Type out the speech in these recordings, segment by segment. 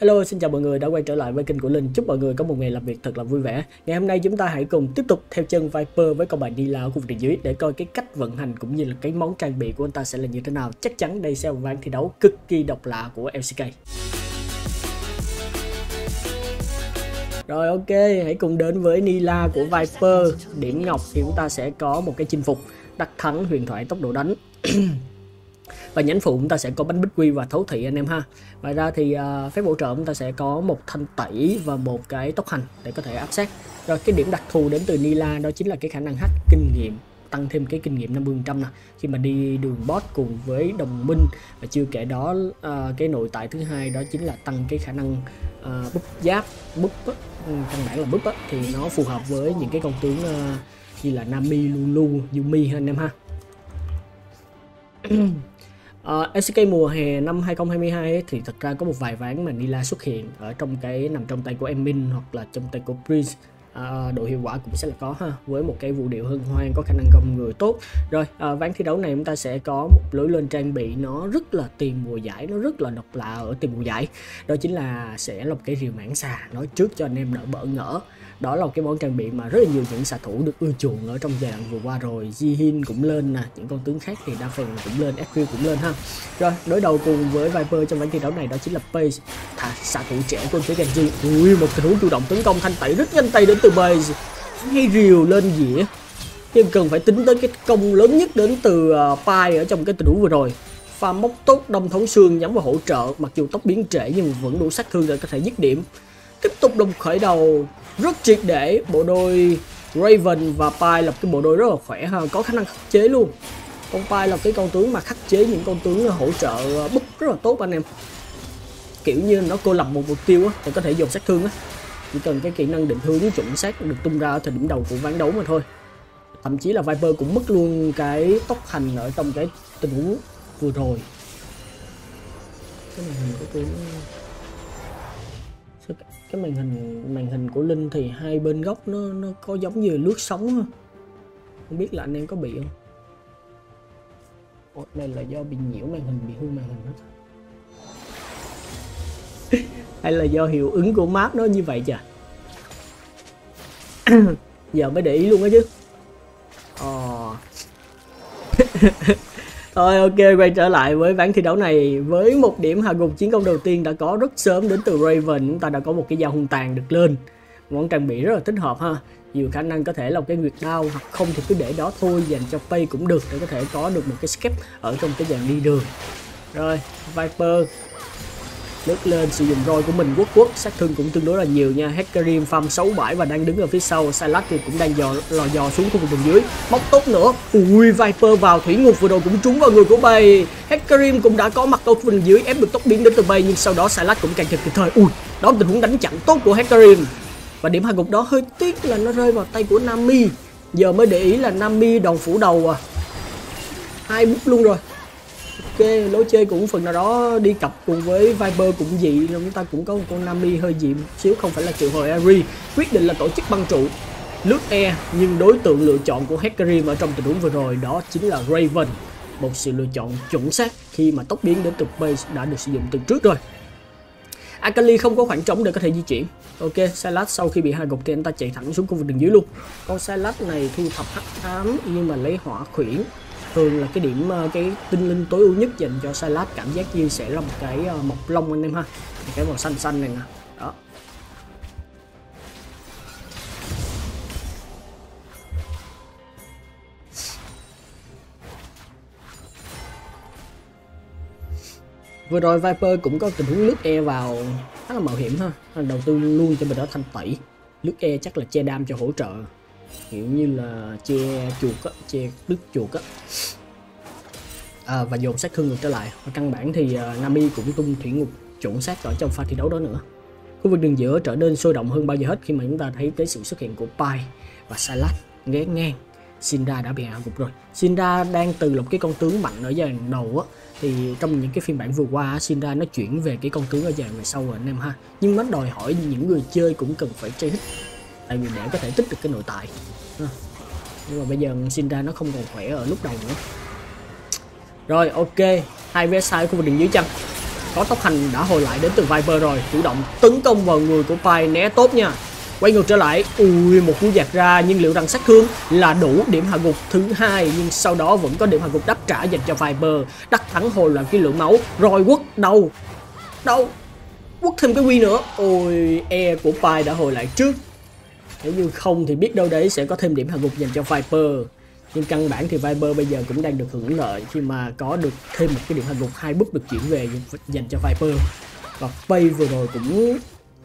Hello, xin chào mọi người đã quay trở lại với kênh của Linh. Chúc mọi người có một ngày làm việc thật là vui vẻ. Ngày hôm nay chúng ta hãy cùng tiếp tục theo chân Viper với con bài Nilah ở khu vực dưới để coi cái cách vận hành cũng như là cái món trang bị của anh ta sẽ là như thế nào. Chắc chắn đây sẽ là một ván thi đấu cực kỳ độc lạ của LCK. Rồi ok, hãy cùng đến với Nilah của Viper. Điểm ngọc thì chúng ta sẽ có một cái chinh phục, đắc thắng, huyền thoại, tốc độ đánh. Và nhánh phụ chúng ta sẽ có bánh bích quy và thấu thị anh em ha. Ngoài ra thì phép bổ trợ chúng ta sẽ có một thanh tẩy và một cái tốc hành để có thể áp sát. Rồi cái điểm đặc thù đến từ Nilah đó chính là cái khả năng hack kinh nghiệm, tăng thêm cái kinh nghiệm 50% nè khi mà đi đường boss cùng với đồng minh. Và chưa kể đó cái nội tại thứ hai đó chính là tăng cái khả năng búp giáp, búp căn bản là búp á, thì nó phù hợp với những cái con tướng như là Nami, Lulu, Yumi ha anh em ha. LCK mùa hè năm 2022 ấy, thì thật ra có một vài ván mà Nilah xuất hiện ở trong cái nằm trong tay của Emin hoặc là trong tay của Prince. Độ hiệu quả cũng sẽ là có ha, với một cái vũ điệu hân hoan, có khả năng gom người tốt. Rồi ván thi đấu này chúng ta sẽ có một lối lên trang bị nó rất là tiền mùa giải, nó rất là độc lạ ở tiền mùa giải. Đó chính là sẽ là một cái rìu mãng xà, nói trước cho anh em đỡ bỡ ngỡ. Đó là một cái món trang bị mà rất là nhiều những xạ thủ được ưa chuộng ở trong giai đoạn vừa qua rồi. Jhin cũng lên nè, những con tướng khác thì đa phần cũng lên, FQ cũng lên ha. Rồi đối đầu cùng với Viper trong ván thi đấu này đó chính là Pace, xạ thủ trẻ của phía Gandzi. Ui, một tình huống chủ động tấn công, thanh tẩy rất nhanh tay đến từ Pace, hay rìu lên dĩa. Nhưng cần phải tính tới cái công lớn nhất đến từ Pyke ở trong cái tình huống vừa rồi. Pha móc tốt, đâm thấu xương, nhắm vào hỗ trợ, mặc dù tốc biến trễ nhưng vẫn đủ sát thương để có thể dứt điểm. Tiếp tục đồng khởi đầu rất triệt để, bộ đôi Raven và Pyke là cái bộ đôi rất là khỏe ha, có khả năng khắc chế luôn. Con Pyke là cái con tướng mà khắc chế những con tướng hỗ trợ búp rất là tốt anh em. Kiểu như nó cô lập một mục tiêu á, thì có thể dồn sát thương á. Chỉ cần cái kỹ năng định hướng chuẩn xác được tung ra ở thời điểm đầu của ván đấu mà thôi. Thậm chí là Viper cũng mất luôn cái tốc hành ở trong cái tình huống vừa rồi. Cái màn hình của tôi... Cái màn hình của Linh thì hai bên góc nó có giống như lướt sóng ha. Không biết là anh em có bị không? Ủa, đây là do bị nhiễu màn hình, bị hư màn hình hết. Hay là do hiệu ứng của map nó như vậy chà. Giờ mới để ý luôn á chứ. Thôi ok, quay trở lại với ván thi đấu này. Với một điểm hạ gục chiến công đầu tiên đã có rất sớm đến từ Raven. Chúng ta đã có một cái dao hung tàn được lên. Món trang bị rất là thích hợp ha. Nhiều khả năng có thể là một cái nguyệt đao, hoặc không thì cứ để đó thôi, dành cho Pay cũng được, để có thể có được một cái skip ở trong cái dàn đi đường. Rồi Viper lướt lên sử dụng roi của mình, quốc sát thương cũng tương đối là nhiều nha. Hecarim farm 6-7 và đang đứng ở phía sau. Sylas thì cũng đang lò dò xuống khu vực đường dưới, bóc tốt nữa. Ui, Viper vào thủy ngục vừa rồi cũng trúng vào người của Bay. Hecarim cũng đã có mặt ở khu vực dưới, ép được tốc biến đến từ Bay, nhưng sau đó Sylas cũng càng kịp thời. Ui, đó là tình huống đánh chặn tốt của Hecarim. Và điểm hạ gục đó hơi tiếc là nó rơi vào tay của Nami. Giờ mới để ý là Nami đòn phủ đầu à, 2 bút luôn rồi. Ok, lối chơi cũng phần nào đó đi cặp cùng với Viper cũng dị, chúng ta cũng có một con Nami hơi dị một xíu, không phải là triệu hồi Ari. Quyết định là tổ chức băng trụ, lướt E, nhưng đối tượng lựa chọn của Hecarim ở trong tình huống vừa rồi đó chính là Raven. Một sự lựa chọn chuẩn xác khi mà tốc biến đến từ base đã được sử dụng từ trước rồi. Akali không có khoảng trống để có thể di chuyển. Ok, Sylas sau khi bị hạ gục thì anh ta chạy thẳng xuống khu vực đường dưới luôn. Con Sylas này thu thập H8 nhưng mà lấy hỏa khuyển. Thường là cái điểm cái tinh linh tối ưu nhất dành cho Sylas, cảm giác như sẽ là một cái mộc long anh em ha, cái màu xanh xanh này nè đó. Vừa rồi Viper cũng có tình huống lướt E vào, khá là mạo hiểm ha, đầu tư luôn cho mình đó thanh tẩy. Lướt E chắc là che đam cho hỗ trợ, kiểu như là che chuột á, che đứt chuột á. Và dồn sát thương ngược trở lại. Và căn bản thì Nami cũng tung thủy ngục chuẩn xác ở trong pha thi đấu đó nữa. Khu vực đường giữa trở nên sôi động hơn bao giờ hết khi mà chúng ta thấy tới sự xuất hiện của Pyke và Sylas ghé ngang. Syndra đã bị hạ gục rồi. Syndra đang từ một cái con tướng mạnh ở giai đoạn đầu á, thì trong những cái phiên bản vừa qua Syndra nó chuyển về cái con tướng ở giai đoạn về sau rồi anh em ha. Nhưng nó đòi hỏi những người chơi cũng cần phải chơi hít, tại vì để có thể tích được cái nội tại. Nhưng mà bây giờ Syndra nó không còn khỏe ở lúc đầu nữa. Rồi ok, hai vé sai khu vực đường dưới chân. có tốc hành đã hồi lại đến từ Viper rồi. Chủ động tấn công vào người của Pyke, né tốt nha. Quay ngược trở lại, ui một cú giạt ra, nhưng liệu rằng sát thương là đủ điểm hạ gục thứ hai, nhưng sau đó vẫn có điểm hạ gục đáp trả dành cho Viper. Đắc thắng hồi loạn cái lượng máu, rồi quất đầu. Đâu? Quất thêm cái Quy nữa. Ôi, E của Pyke đã hồi lại trước. Nếu như không thì biết đâu đấy sẽ có thêm điểm hạ gục dành cho Viper. Nhưng căn bản thì Viper bây giờ cũng đang được hưởng lợi khi mà có được thêm một cái điểm hạ gục, hai bước được chuyển về dành cho Viper. Và Pyke vừa rồi cũng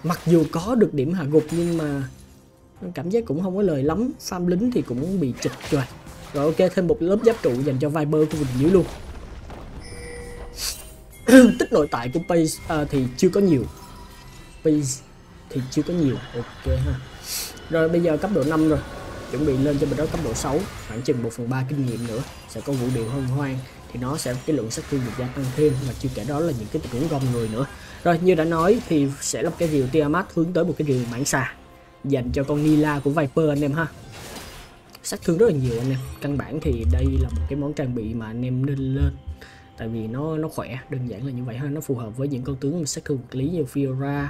mặc dù có được điểm hạ gục nhưng mà cảm giác cũng không có lời lắm. Farm lính thì cũng bị chịch rồi. Rồi ok, thêm một lớp giáp trụ dành cho Viper của mình dưới luôn. Tích nội tại của Pyke thì chưa có nhiều. Ok ha. Rồi bây giờ cấp độ 5 rồi, chuẩn bị lên cho mình đó cấp độ 6, khoảng chừng 1/3 kinh nghiệm nữa sẽ có vũ điệu hân hoan thì nó sẽ cái lượng sát thương được gia tăng thêm, mà chưa kể đó là những cái tình huống gom người nữa. Rồi như đã nói thì sẽ là cái rìu Tiamat hướng tới một cái rìu mãng xà dành cho con Nilah của Viper anh em ha. Sát thương rất là nhiều anh em, căn bản thì đây là một cái món trang bị mà anh em nên lên, tại vì nó khỏe, đơn giản là như vậy ha. Nó phù hợp với những con tướng sát thương vật lý như Fiora,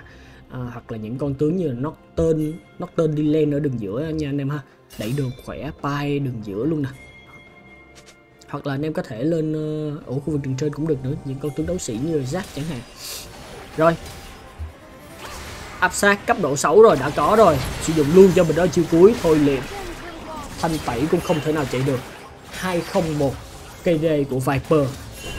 hoặc là những con tướng như là Nocturne đi lên ở đường giữa nha anh em ha. Đẩy được khỏe, Pyke đường giữa luôn nè. Hoặc là anh em có thể lên ở khu vực đường trên cũng được nữa, những con tướng đấu sĩ như Zac chẳng hạn. Rồi áp sát cấp độ 6 rồi, đã có rồi. Sử dụng luôn cho mình đó chiêu cuối thôi liền. Thanh tẩy cũng không thể nào chạy được. 201 KD của Viper.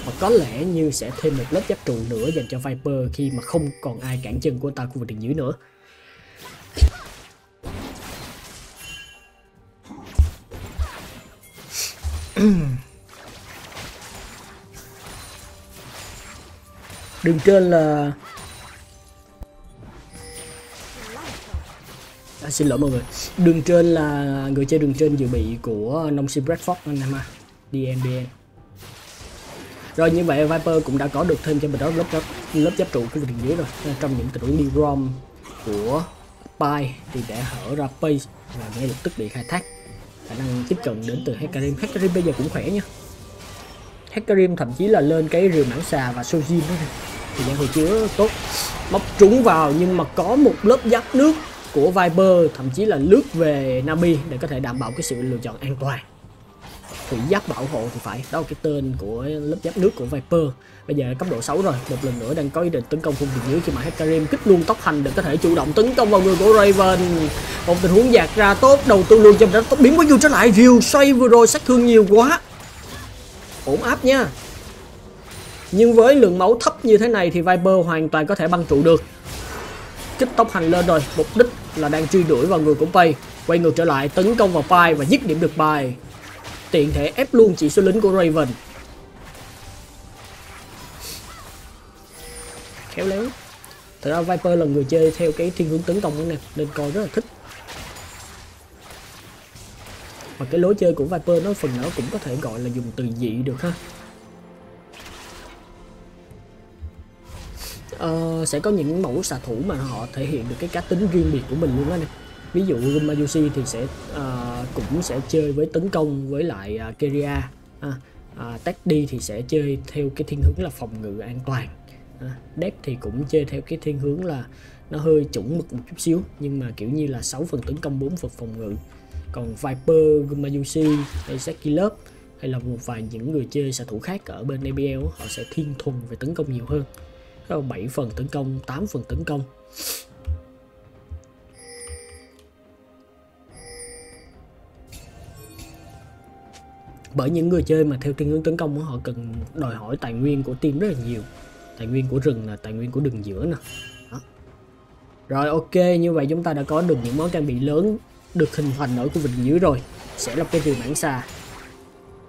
Mà có lẽ như sẽ thêm một lớp giáp trụ nữa dành cho Viper khi mà không còn ai cản chân của ta khu vực đường dưới nữa. Đường trên là xin lỗi mọi người, đường trên là người chơi đường trên dự bị của Nongsi Bradford anh em ha. DNBN. Rồi như vậy Viper cũng đã có được thêm cho mình đó lớp giáp trụ của đường dưới rồi. Trong những tình huống đi rom của Pyke thì đã hở ra Pyke và ngay lập tức bị khai thác. Khả năng tiếp cận đến từ Hecarim. Hecarim bây giờ cũng khỏe nha. Hecarim thậm chí là lên cái rìu mãng xà và Sojin đó thì đang hồi chứa tốt. Móc trúng vào nhưng mà có một lớp giáp nước của Viper, thậm chí là lướt về Nami để có thể đảm bảo cái sự lựa chọn an toàn. Thủy giáp bảo hộ thì phải, đó là cái tên của lớp giáp nước của Viper. Bây giờ cấp độ 6 rồi, một lần nữa đang có ý định tấn công khu vực dưới khi mà Hecarim kích luôn tốc hành để có thể chủ động tấn công vào người của Raven. Một tình huống dạt ra tốt, đầu tư luôn cho mình đã biến quá vô trở lại. Rìu xoay vừa rồi sát thương nhiều quá, ổn áp nha. Nhưng với lượng máu thấp như thế này thì Viper hoàn toàn có thể băng trụ được. Kích tốc hành lên rồi, mục đích là đang truy đuổi vào người của Pyke. Quay ngược trở lại tấn công vào Pyke và dứt điểm được Pyke. Tiện thể ép luôn chỉ số lính của Raven. Khéo léo. Thật ra Viper là người chơi theo cái thiên hướng tấn công đó nè, nên coi rất là thích. Và cái lối chơi của Viper nó phần nào cũng có thể gọi là dùng từ dị được ha. Sẽ có những mẫu xạ thủ mà họ thể hiện được cái cá tính riêng biệt của mình luôn á nè. Ví dụ Gumayusi thì sẽ cũng sẽ chơi với tấn công với lại Keria. Teddy thì sẽ chơi theo cái thiên hướng là phòng ngự an toàn. Deft thì cũng chơi theo cái thiên hướng là nó hơi chuẩn mực một chút xíu, nhưng mà kiểu như là 6 phần tấn công 4 phần phòng ngự. Còn Viper, Gumayusi, Ezekielup hay là một vài những người chơi xạ thủ khác ở bên ABL họ sẽ thiên thuần về tấn công nhiều hơn. Đó là 7 phần tấn công, 8 phần tấn công. Bởi những người chơi mà theo thiên hướng tấn công họ cần đòi hỏi tài nguyên của team rất là nhiều. Tài nguyên của rừng là tài nguyên của đường giữa nè. Rồi ok, như vậy chúng ta đã có được những món trang bị lớn được hình thành ở khu vực dưới rồi. Sẽ là cái rìu mãng xà,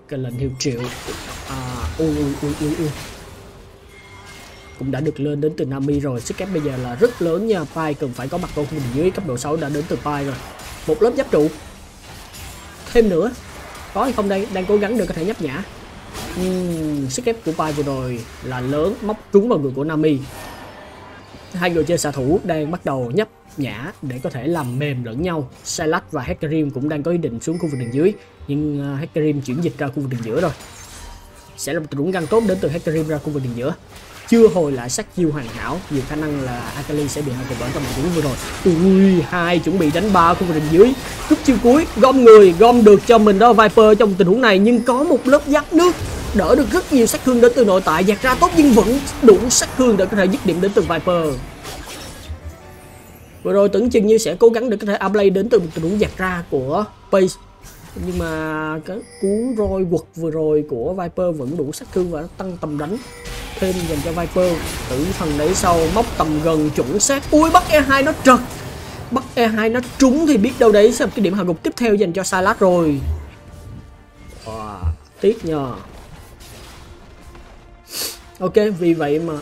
cái lệnh hiệu triệu cũng đã được lên đến từ Nami rồi. Sức ép bây giờ là rất lớn nha. Pyke cần phải có mặt ở khu vực dưới. Cấp độ 6 đã đến từ Pyke rồi. Một lớp giáp trụ thêm nữa. Có hay không đây? Đang cố gắng để có thể nhấp nhả. Sức ép của Pyke vừa rồi là lớn, móc trúng vào người của Nami. Hai người chơi xạ thủ đang bắt đầu nhấp nhả để có thể làm mềm lẫn nhau. Sylas và Hecarim cũng đang có ý định xuống khu vực đường dưới, nhưng Hecarim chuyển dịch ra khu vực đường giữa rồi. Sẽ là một tình huống găng tốt đến từ Hecarim ra khu vực đường giữa. chưa hồi lại sát chiêu hoàn hảo, nhiều khả năng là Akali sẽ bị hai kịch bản trong tình huống vừa rồi. Ui, hai chuẩn bị đánh ba khu vực dưới, cúp chiêu cuối, gom người, gom được cho mình đó Viper trong tình huống này, nhưng có một lớp giáp nước đỡ được rất nhiều sát thương đến từ nội tại. Giặt ra tốt nhưng vẫn đủ sát thương để có thể dứt điểm đến từ Viper. Vừa rồi tưởng chừng như sẽ cố gắng để có thể aplay đến từ một tình huống giặt ra của Pace, nhưng mà cái cú roi quật vừa rồi của Viper vẫn đủ sát thương và nó tăng tầm đánh thêm dành cho Viper. Tử thần đẩy sau, móc tầm gần chuẩn xác. Ui, bắt E2 nó trật, bắt E2 nó trúng thì biết đâu đấy sẽ là cái điểm hạ gục tiếp theo dành cho Sylas rồi. Wow, tiếc nhờ. Ok, vì vậy mà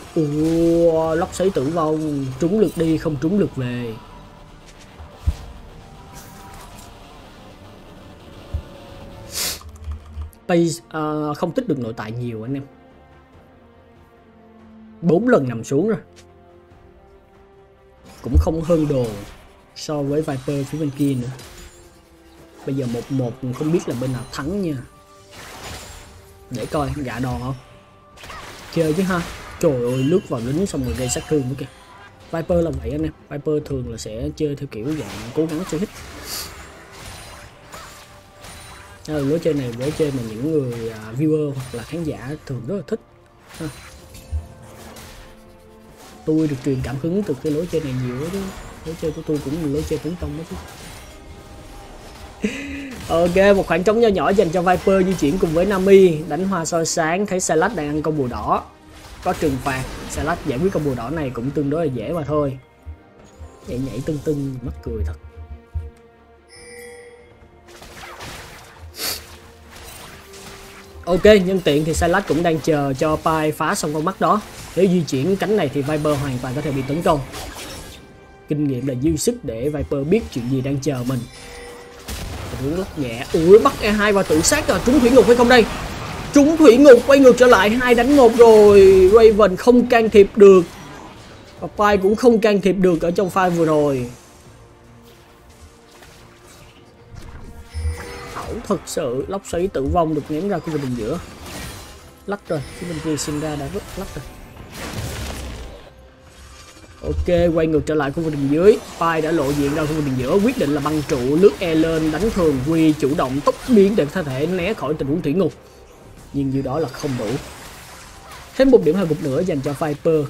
lóc sấy tử vong, trúng lượt đi không trúng lượt về. Không tích được nội tại nhiều anh em, 4 lần nằm xuống rồi, cũng không hơn đồ so với Viper phía bên kia nữa. Bây giờ 1-1 không biết là bên nào thắng nha. Để coi gạ đòn không, chơi chứ ha. Trời ơi, lướt vào lính xong rồi gây sát thương nữa kìa. Viper là vậy anh em, Viper thường là sẽ chơi theo kiểu dạng cố gắng chơi hít. Lối chơi này với chơi mà những người viewer hoặc là khán giả thường rất là thích ha. Tôi được truyền cảm hứng từ cái lối chơi này nhiều đó. Lối chơi của tôi cũng là lối chơi tấn công đó chứ. Ok, một khoảng trống nho nhỏ dành cho Viper di chuyển cùng với Nami. Đánh hoa soi sáng, thấy Sylas đang ăn con bùa đỏ, có trừng phạt. Sylas giải quyết con bùa đỏ này cũng tương đối là dễ mà thôi. Nhảy nhảy tưng tưng, mắc cười thật. Ok, nhân tiện thì Sylas cũng đang chờ cho Pyke phá xong con mắt đó. Nếu di chuyển cánh này thì Viper hoàn toàn có thể bị tấn công. Kinh nghiệm là dư sức để Viper biết chuyện gì đang chờ mình. Đúng lắc nhẹ. Ui, bắt E2 và tự sát rồi. Trúng thủy ngục hay không đây? Trúng thủy ngục, quay ngược trở lại, 2 đánh 1 rồi. Raven không can thiệp được và Pyke cũng không can thiệp được ở trong pha vừa rồi. Thật sự lốc xoáy tử vong được ném ra khu vực bình giữa, lắc rồi. Cái bên kia Syndra đã rất lắc rồi. Ok, quay ngược trở lại khu vực bình dưới, Pyke đã lộ diện ra khu vực bình giữa, quyết định là băng trụ lướt E lên đánh thường quy, chủ động tốc biến để có thể né khỏi tình huống thủy ngục, nhưng điều đó là không đủ. Thêm một điểm hạ gục nữa dành cho Viper,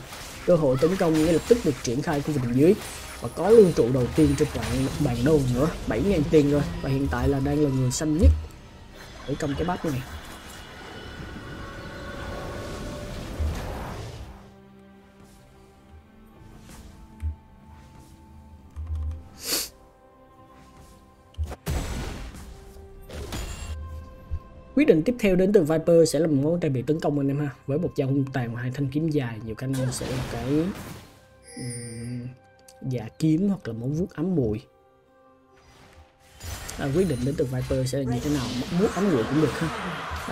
cơ hội tấn công ngay lập tức được triển khai khu vực bình dưới. Và có luôn trụ đầu tiên trên bàn đầu nữa, 7.000 tiền rồi. Và hiện tại là đang là người xanh nhất ở trong cái bát này. Quyết định tiếp theo đến từ Viper sẽ là một món tay bị tấn công anh em ha. Với một dao hung tàn và 2 thanh kiếm dài, nhiều khả năng sẽ là cái... dạ kiếm hoặc là móng vuốt ấm mùi. Quyết định đến từ Viper sẽ là như thế nào, móng vuốt ấm mùi cũng được ha.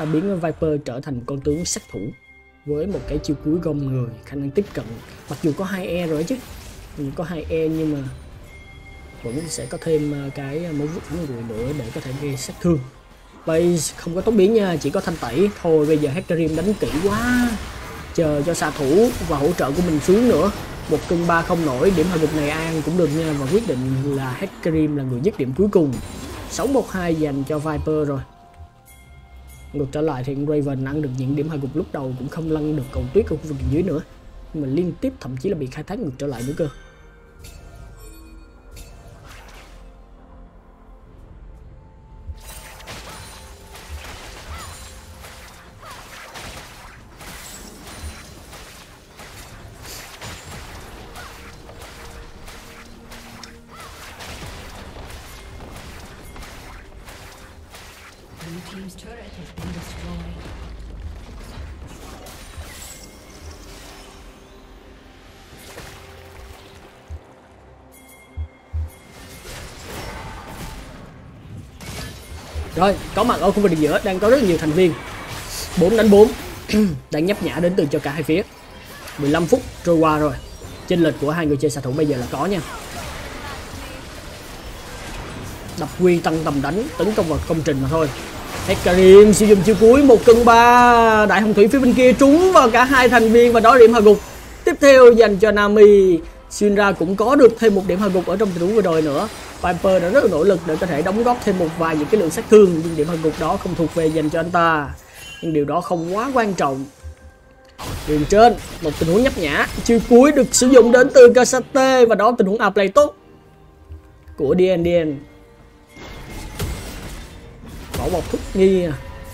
Biến Viper trở thành con tướng sát thủ với một cái chiêu cuối gom người, khả năng tiếp cận mặc dù có 2E rồi chứ, có 2E nhưng mà vẫn sẽ có thêm cái móng vuốt ấm mùi nữa để có thể gây sát thương. Vậy không có tốc biến nha, chỉ có thanh tẩy thôi. Bây giờ Hecarim đánh kỹ quá, chờ cho xạ thủ và hỗ trợ của mình xuống nữa. Một cân 3 không nổi, điểm hạ gục này ăn cũng được nha. Và quyết định là Hecarim là người dứt điểm cuối cùng. 6-1-2 dành cho Viper rồi. Ngược trở lại thì Raven ăn được những điểm hạ gục lúc đầu, cũng không lăn được cầu tuyết ở khu vực dưới nữa. Nhưng mà liên tiếp thậm chí là bị khai thác ngược trở lại nữa cơ. Rồi, có mặt ở khu vực giữa đang có rất nhiều thành viên. 4 đánh 4 đang nhấp nhả đến từ cho cả hai phía. 15 phút trôi qua rồi, chênh lệch của hai người chơi xạ thủ bây giờ là có nha. Đập quy tăng tầm đánh, tấn công vào công trình mà thôi. Hecarim sử dụng chiêu cuối 1/3, đại hồng thủy phía bên kia trúng vào cả hai thành viên và đó điểm hạ gục tiếp theo dành cho Nami. Syndra cũng có được thêm một điểm hạ gục ở trong trận đấu vừa rồi nữa. Viper đã rất là nỗ lực để có thể đóng góp thêm một vài những cái lượng sát thương, nhưng điểm hạ gục đó không thuộc về dành cho anh ta, nhưng điều đó không quá quan trọng. Đường trên một tình huống nhấp nhã, chiêu cuối được sử dụng đến từ Kasate và đó tình huống A-play tốt của DNDN. Vỏ bọc thích nghi,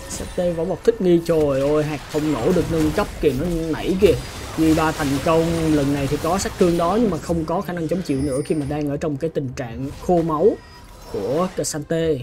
Kasate vỏ bọc thích nghi, trời ơi hạt không nổ được nâng cấp kìa, nó nảy kìa. G3 thành công, lần này thì có sát thương đó nhưng mà không có khả năng chống chịu nữa khi mà đang ở trong cái tình trạng khô máu của Kasate.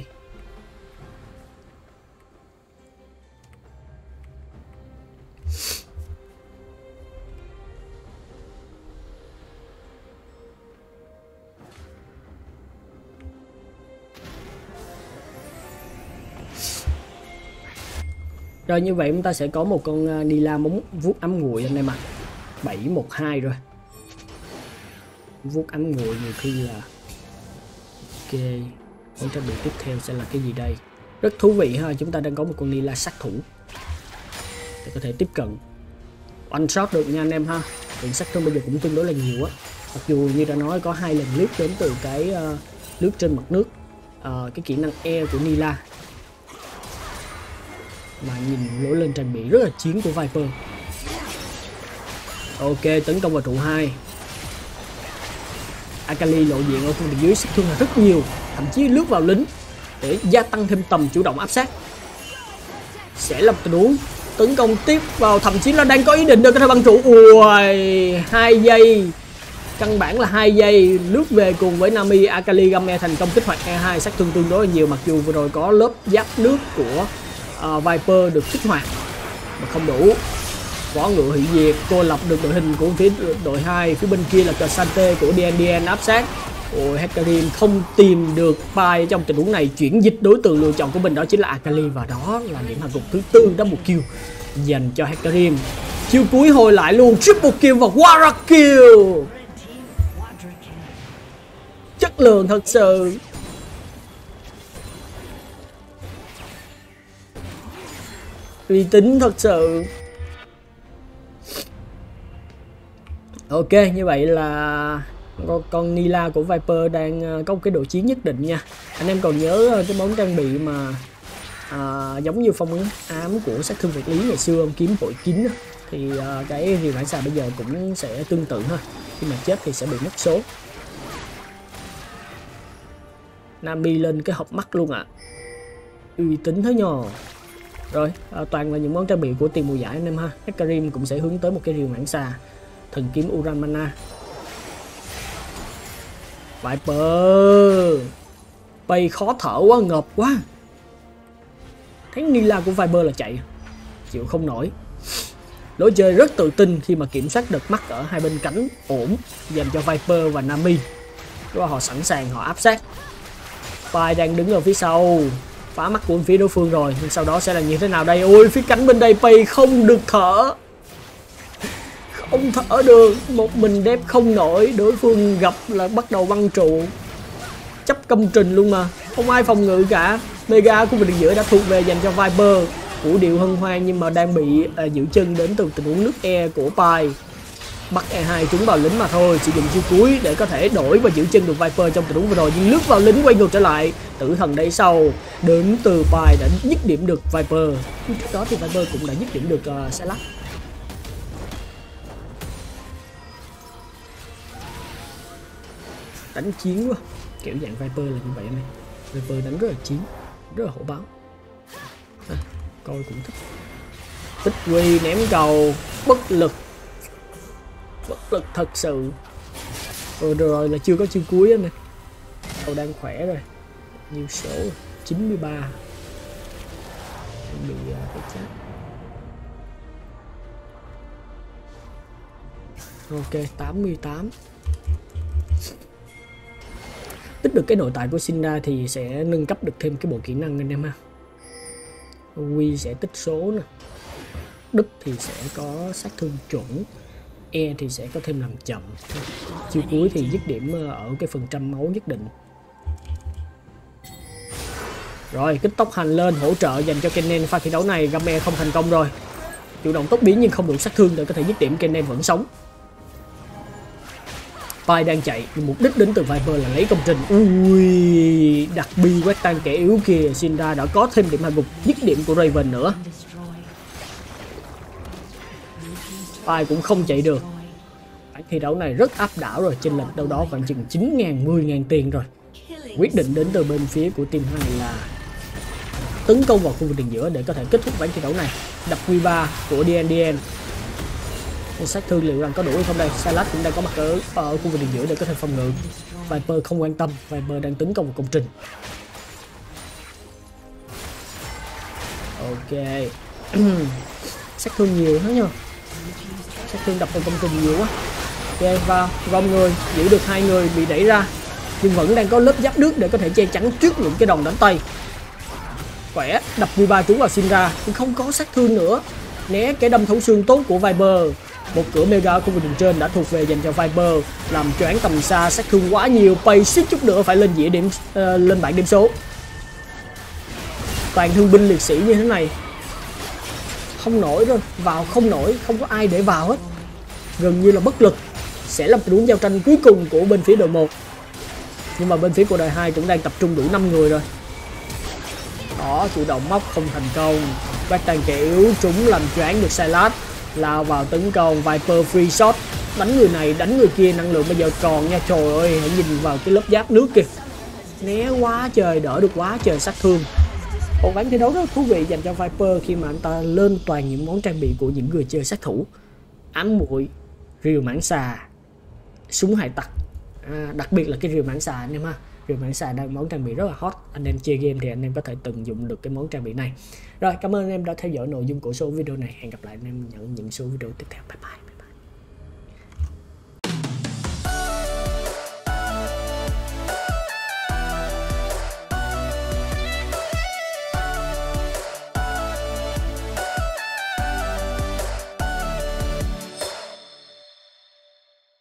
Rồi như vậy chúng ta sẽ có một con Nilah móng vuốt ấm nguội anh em ạ. 712 rồi. Vuốt ấm nguội nhiều khi là ok. Con trang bị tiếp theo sẽ là cái gì đây? Rất thú vị ha, chúng ta đang có một con Nilah sát thủ để có thể tiếp cận. One shot được nha anh em ha. Lượng sát thương bây giờ cũng tương đối là nhiều á. Mặc dù như đã nói có hai lần lướt đến từ cái lướt trên mặt nước, cái kỹ năng E của Nilah. Mà nhìn lỗ lên trang bị rất là chiến của Viper. Ok, tấn công vào trụ 2. Akali lộ diện ở khu vực dưới sát thương là rất nhiều, thậm chí lướt vào lính để gia tăng thêm tầm chủ động áp sát. Sẽ lập tình huống tấn công tiếp vào, thậm chí nó đang có ý định để có thể băng trụ. Ui, 2 giây. Căn bản là 2 giây lướt về cùng với Nami. Akali găm E thành công, kích hoạt E2, sát thương tương đối là nhiều, mặc dù vừa rồi có lớp giáp nước của Viper được kích hoạt mà không đủ. Võ ngựa hủy diệt cô lập được đội hình của phía đội 2. Phía bên kia là Kasante của DNDN áp sát. Ôi, Hecarim không tìm được Pyke trong tình huống này, chuyển dịch đối tượng lựa chọn của mình đó chính là Akali và đó là điểm hạ gục thứ tư, đó một kill dành cho Hecarim. Chiêu cuối hồi lại luôn, triple kill và quadra kill. Chất lượng thật sự. Uy tín thật sự. Ok, như vậy là con Nilah của Viper đang có một cái độ chiến nhất định nha. Anh em còn nhớ cái món trang bị mà giống như phong ám của sát thương vật lý ngày xưa ông kiếm bội kín thì cái điều phản xạ bây giờ cũng sẽ tương tự thôi. Khi mà chết thì sẽ bị mất số. Nami lên cái hộp mắt luôn ạ. Uy tín thế nhờ. Rồi, toàn là những món trang bị của tiền mùa giải anh em ha. Hecarim cũng sẽ hướng tới một cái rìu mãng xà, thần kiếm Uran Mana. Viper bay khó thở quá, ngợp quá. Thấy Nilah của Viper là chạy, chịu không nổi. Lối chơi rất tự tin khi mà kiểm soát đợt mắt ở hai bên cánh ổn dành cho Viper và Nami. Rồi họ sẵn sàng, họ áp sát. Pyke đang đứng ở phía sau, phá mắt của phía đối phương rồi, nhưng sau đó sẽ là như thế nào đây? Ôi, phía cánh bên đây Pyke không được thở, không thở được, một mình đép không nổi, đối phương gặp là bắt đầu băng trụ, chấp công trình luôn mà, không ai phòng ngự cả. Mega của mình giữa đã thuộc về dành cho Viper của điệu hân hoan nhưng mà đang bị giữ chân đến từ tình huống nước E của Pyke. Bắt E2 trúng vào lính mà thôi, sử dụng chiêu cuối để có thể đổi và giữ chân được Viper trong tình huống vừa rồi, nhưng lướt vào lính quay ngược trở lại, tử thần đẩy sau đến từ Pyke đã dứt điểm được Viper. Trước đó thì Viper cũng đã dứt điểm được Sylas. Đánh chiến quá, kiểu dạng Viper là như vậy này. Viper đánh rất là chiến, rất là hổ báo. Coi cũng thích. Tích Quy ném cầu, bất lực. Bất lực thật sự. Rồi là chưa có chiêu cuối anh nè. Cậu đang khỏe rồi. Nhiều số 93. Bị cái chết. Ok, 88. Tích được cái nội tại của Syndra thì sẽ nâng cấp được thêm cái bộ kỹ năng anh em ha. Quy sẽ tích số nè. Đức thì sẽ có sát thương chuẩn. E thì sẽ có thêm làm chậm. Chiều cuối thì dứt điểm ở cái phần trăm máu nhất định. Rồi kích tốc hành lên hỗ trợ dành cho Kennen. Pha thi đấu này Game không thành công rồi. Chủ động tốc biến nhưng không đủ sát thương để có thể dứt điểm. Kennen vẫn sống. Pyke đang chạy, mục đích đến từ Viper là lấy công trình. Ui, đặc bi quét tan kẻ yếu kia. Syndra đã có thêm điểm hạ gục, dứt điểm của Raven nữa. Pyke cũng không chạy được. Thi đấu này rất áp đảo rồi, chênh lệch đâu đó khoảng chừng 9.000, 10.000 tiền rồi. Quyết định đến từ bên phía của team 2 là tấn công vào khu vực đường giữa để có thể kết thúc ván thi đấu này. Đập Q3 của DNDN. Sát thương liệu rằng có đủ hay không đây. Sylas cũng đang có mặt ở khu vực đường giữa để có thể phòng ngự. Viper không quan tâm, Viper đang tấn công vào công trình. Ok. Sát thương nhiều hết nhờ. Sát thương đập vào công trình nhiều quá. Ok, vào gom người, giữ được hai người bị đẩy ra nhưng vẫn đang có lớp giáp nước để có thể che chắn trước những cái đòn đánh tay. Khỏe, đập V3 trúng vào Syndra nhưng không có sát thương nữa. Né cái đâm thấu xương tốt của Viper. Một cửa mega ở khu vực đường trên đã thuộc về dành cho Viper, làm choáng tầm xa, sát thương quá nhiều. Pay suýt chút nữa phải lên dĩa điểm, lên bảng điểm số. Toàn thương binh liệt sĩ như thế này không nổi rồi, vào không nổi, không có ai để vào hết, gần như là bất lực. Sẽ là đúng giao tranh cuối cùng của bên phía đội 1. Nhưng mà bên phía của đội 2 cũng đang tập trung đủ 5 người rồi. Đó, chủ động móc không thành công. Quét tàn kẻ yếu trúng làm choáng được Sylas. Lao vào tấn công, Viper free shot. Đánh người này, đánh người kia, năng lượng bây giờ còn nha. Trời ơi, hãy nhìn vào cái lớp giáp nước kìa. Né quá trời, đỡ được quá trời sát thương. Một ván thi đấu rất thú vị dành cho Viper khi mà anh ta lên toàn những món trang bị của những người chơi sát thủ. Ám muội, rìu mãng xà, súng hải tặc. Đặc biệt là cái rìu mãng xà anh em ha. Rìu mãng xà đang món trang bị rất là hot. Anh em chơi game thì anh em có thể tận dụng được cái món trang bị này. Rồi, cảm ơn anh em đã theo dõi nội dung của số video này. Hẹn gặp lại anh em nhận những số video tiếp theo. Bye bye.